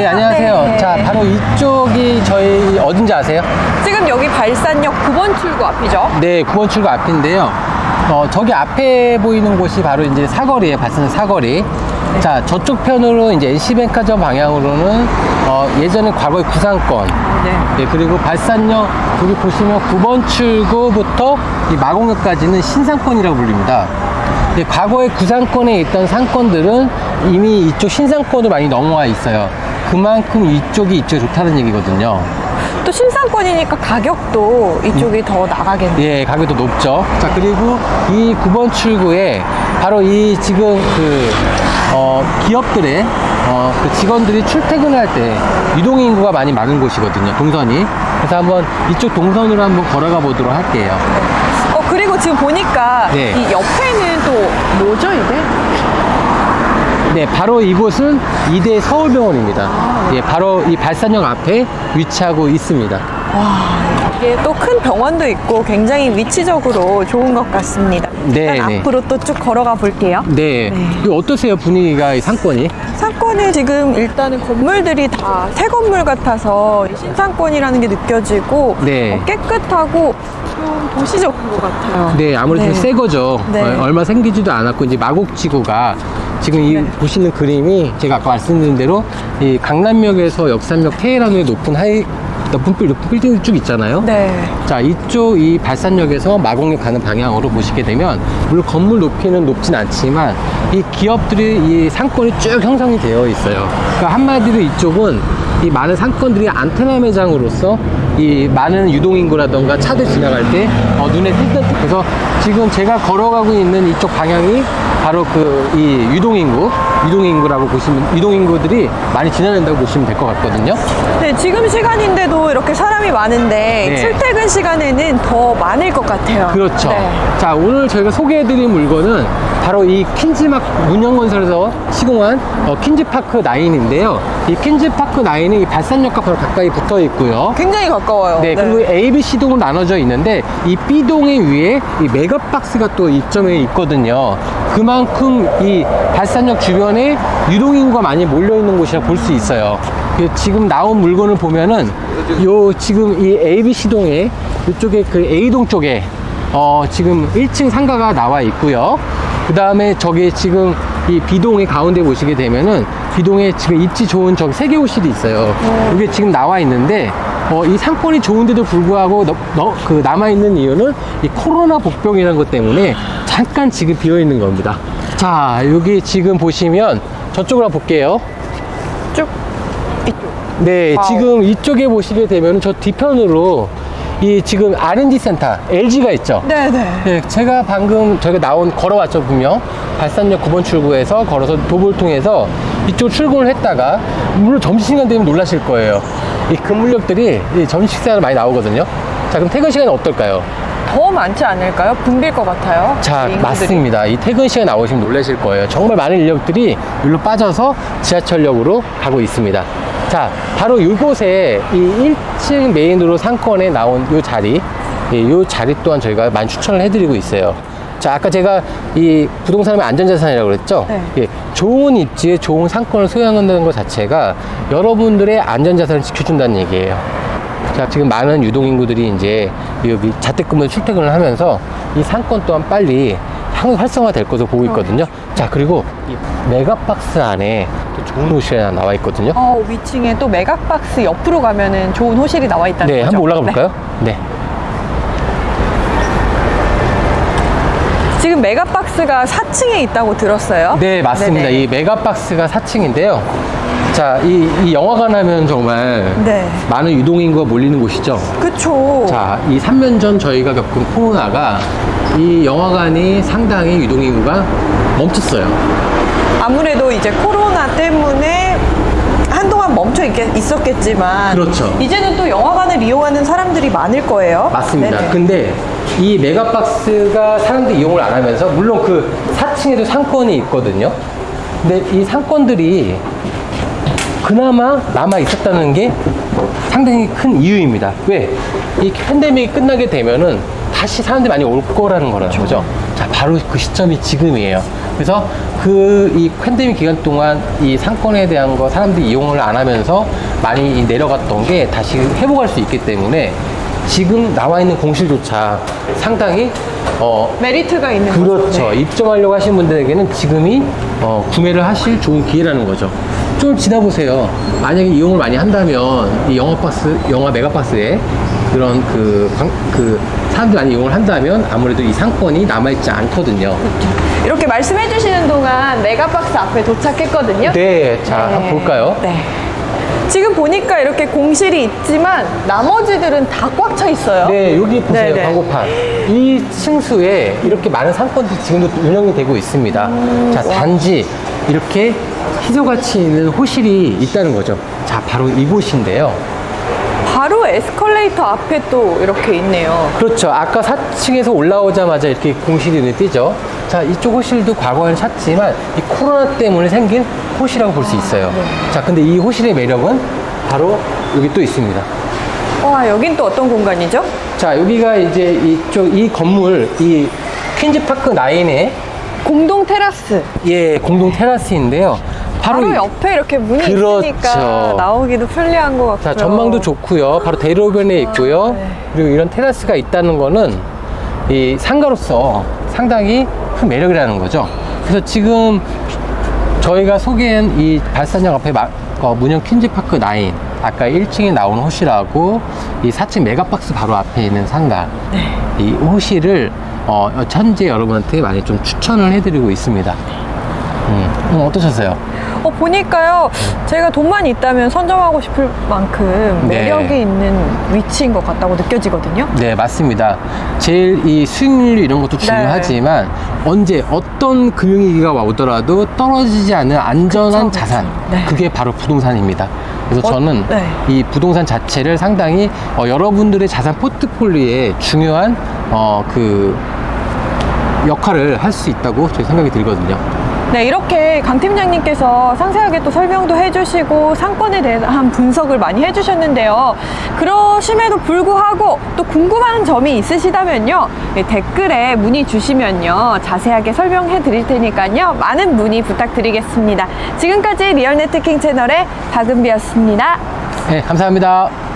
네, 안녕하세요. 네. 자, 바로 이쪽이 저희 어딘지 아세요? 지금 여기 발산역 9번 출구 앞이죠? 네, 9번 출구 앞인데요. 저기 앞에 보이는 곳이 바로 이제 사거리예요. 발산역 사거리. 네. 자, 저쪽 편으로 이제 NC백화점 방향으로는 예전에 과거의 구상권. 네. 네, 그리고 발산역 여기 보시면 9번 출구부터 이 마곡역까지는 신상권이라고 불립니다. 네, 과거의 구상권에 있던 상권들은 이미 이쪽 신상권으로 많이 넘어와 있어요. 그만큼 이쪽이 좋다는 얘기거든요. 또 신상권이니까 가격도 이쪽이 더 나가겠네요. 예, 가격도 높죠. 자, 그리고 이 9번 출구에 바로 이 지금 기업들의 그 직원들이 출퇴근할 때 유동인구가 많이 많은 곳이거든요. 동선이. 그래서 한번 이쪽 동선으로 한번 걸어가 보도록 할게요. 그리고 지금 보니까 네. 이 옆에는 또 뭐죠, 이게? 네, 바로 이곳은 2대 서울병원입니다. 아, 네. 예, 바로 이 발산역 앞에 위치하고 있습니다. 와, 이게 또 큰 병원도 있고 굉장히 위치적으로 좋은 것 같습니다. 네, 일단 네. 앞으로 또 쭉 걸어가 볼게요. 네. 네. 어떠세요, 분위기가 이 상권이? 상권은 지금 일단은 건물들이 다 새 건물 같아서 신상권이라는 게 느껴지고 네. 깨끗하고 좀 도시적인 것 같아요. 네, 아무래도 네. 새 거죠. 네. 얼마 생기지도 않았고 이제 마곡지구가 지금 이 네. 보시는 그림이 제가 아까 말씀드린 대로 이 강남역에서 역삼역 테헤란로의 높은 빌딩이 쭉 있잖아요. 네. 자, 이쪽 이 발산역에서 마곡역 가는 방향으로 보시게 되면 물론 건물 높이는 높진 않지만 이 기업들이 이 상권이 쭉 형성이 되어 있어요. 그러니까 한마디로 이쪽은 이 많은 상권들이 안테나 매장으로서 이 많은 유동인구라던가 차들 지나갈 때 눈에 띄는, 그래서 지금 제가 걸어가고 있는 이쪽 방향이 바로 그 이 유동인구라고 보시면, 유동인구들이 많이 지나간다고 보시면 될 것 같거든요. 네, 지금 시간인데도 이렇게 사람이 많은데 네. 출퇴근 시간에는 더 많을 것 같아요. 그렇죠. 네. 자, 오늘 저희가 소개해드린 물건은 바로 이 퀸즈막 문형건설에서 시공한 퀸즈파크9인데요. 이 퀸즈파크9이 발산역과 바로 가까이 붙어 있고요. 굉장히 가까워요. 네, 네. 그리고 A, B, C동으로 나눠져 있는데 이 B동의 위에 이 메가박스가 또 입점해 있거든요. 그만큼 이 발산역 주변에 유동인구가 많이 몰려있는 곳이라 볼 수 있어요. 지금 나온 물건을 보면은 요 지금 이 ABC동에 이쪽에 그 A동 쪽에 지금 1층 상가가 나와 있고요. 그 다음에 저기 지금 이 B동의 가운데 보시게 되면은 B동에 지금 입지 좋은 저기 3개 호실이 있어요. 이게 지금 나와 있는데 이 상권이 좋은데도 불구하고 남아있는 이유는 이 코로나 복병이라는 것 때문에 잠깐 지금 비어있는 겁니다. 자, 여기 지금 보시면 저쪽으로 볼게요. 쭉 이쪽. 네, 와우. 지금 이쪽에 보시게 되면 저 뒤편으로 이 지금 R&D 센터 LG가 있죠. 네네. 네, 제가 방금 저희가 걸어왔죠, 분명. 발산역 9번 출구에서 걸어서 도보를 통해서 이쪽 출근을 했다가, 물론 점심시간 되면 놀라실 거예요. 이 근무력들이 점심식사를 많이 나오거든요. 자, 그럼 퇴근 시간은 어떨까요? 더 많지 않을까요? 붐빌 것 같아요. 자, 맞습니다. 이 퇴근 시간 나오시면 놀라실 거예요. 정말 많은 인력들이 여기로 빠져서 지하철역으로 가고 있습니다. 자, 바로 이곳에 이 1층 메인으로 상권에 나온 이 자리, 이 자리 또한 저희가 많이 추천을 해드리고 있어요. 자, 아까 제가 이 부동산의 안전자산이라고 그랬죠? 네. 예, 좋은 입지에 좋은 상권을 소유한다는 것 자체가 여러분들의 안전자산을 지켜준다는 얘기예요. 자, 지금 많은 유동인구들이 이제 여기 자택근무 출퇴근을 하면서 이 상권 또한 빨리 향후 활성화될 것으로 보고 있거든요. 자, 그리고 이 메가박스 안에 또 좋은 호실이 하나 나와 있거든요. 위층에 또 메가박스 옆으로 가면은 좋은 호실이 나와 있다는 거죠? 네, 한번 올라가 볼까요? 네. 네. 지금 메가박스가 4층에 있다고 들었어요. 네, 맞습니다. 네네. 이 메가박스가 4층인데요. 자, 이 영화관 하면 정말 네. 많은 유동인구가 몰리는 곳이죠. 그쵸. 자, 이 3년 전 저희가 겪은 코로나가 이 영화관이 상당히 유동인구가 멈췄어요. 아무래도 이제 코로나 때문에 한동안 멈춰 있었겠지만 그렇죠. 이제는 또 영화관을 이용하는 사람들이 많을 거예요. 맞습니다. 네네. 근데 이 메가박스가 사람들이 이용을 안 하면서, 물론 그 4층에도 상권이 있거든요. 근데 이 상권들이 그나마 남아 있었다는 게 상당히 큰 이유입니다. 왜? 이 팬데믹이 끝나게 되면은 다시 사람들이 많이 올 거라는 거라는 거죠. 자, 바로 그 시점이 지금이에요. 그래서 이 팬데믹 기간 동안 이 상권에 대한 거 사람들이 이용을 안 하면서 많이 내려갔던 게 다시 회복할 수 있기 때문에 지금 나와 있는 공실조차 상당히 메리트가 있는 거죠. 그렇죠. 네. 입점하려고 하신 분들에게는 지금이 구매를 하실 좋은 기회라는 거죠. 좀 지나보세요. 만약에 이용을 많이 한다면 이 영화 메가박스에 그런 사람들이 많이 이용을 한다면 아무래도 이 상권이 남아있지 않거든요. 그렇죠. 이렇게 말씀해주시는 동안 메가박스 앞에 도착했거든요. 네. 자, 네. 한번 볼까요? 네. 지금 보니까 이렇게 공실이 있지만 나머지들은 다 꽉 차 있어요. 네, 여기 보세요. 네네. 광고판. 이 층수에 이렇게 많은 상권들이 지금도 운영이 되고 있습니다. 자, 단지 이렇게 희소같이 있는 호실이 있다는 거죠. 자, 바로 이곳인데요. 바로 에스컬레이터 앞에 또 이렇게 있네요. 그렇죠. 아까 4층에서 올라오자마자 이렇게 공실이 눈에 띄죠. 자, 이쪽 호실도 과거에는 찼지만 이 코로나 때문에 생긴 호실이라고 볼 수 있어요. 네. 자, 근데 이 호실의 매력은 바로 여기 또 있습니다. 와, 여긴 또 어떤 공간이죠? 자, 여기가 이제 이 건물, 이 퀸즈파크9의 공동 테라스. 예, 공동 테라스인데요. 바로 옆에 이렇게 문이 있으니까 나오기도 편리한 것 같고요. 자, 전망도 좋고요. 바로 대로변에 있고요. 네. 그리고 이런 테라스가 있다는 거는 이 상가로서 상당히 큰 매력이라는 거죠. 그래서 지금 저희가 소개한 이 발산역 앞에 문형 퀸즈파크9, 아까 1층에 나온 호실하고 이 4층 메가박스 바로 앞에 있는 상가, 네. 이 호실을 현재 여러분한테 많이 좀 추천을 해드리고 있습니다. 어떠셨어요? 보니까요, 제가 돈만 있다면 선점하고 싶을 만큼 매력이 네. 있는 위치인 것 같다고 느껴지거든요. 네, 맞습니다. 제일 이 수익률 이런 것도 중요하지만 네. 언제 어떤 금융위기가 오더라도 떨어지지 않는 안전한 그쵸, 자산, 네. 그게 바로 부동산입니다. 그래서 저는 네. 이 부동산 자체를 상당히 여러분들의 자산 포트폴리오에 중요한 그 역할을 할 수 있다고 제 생각이 들거든요. 네, 이렇게 강 팀장님께서 상세하게 또 설명도 해주시고 상권에 대한 분석을 많이 해주셨는데요. 그러심에도 불구하고 또 궁금한 점이 있으시다면요, 댓글에 문의 주시면요 자세하게 설명해 드릴 테니까요, 많은 문의 부탁드리겠습니다. 지금까지 리얼네트킹 채널의 박은비였습니다. 네, 감사합니다.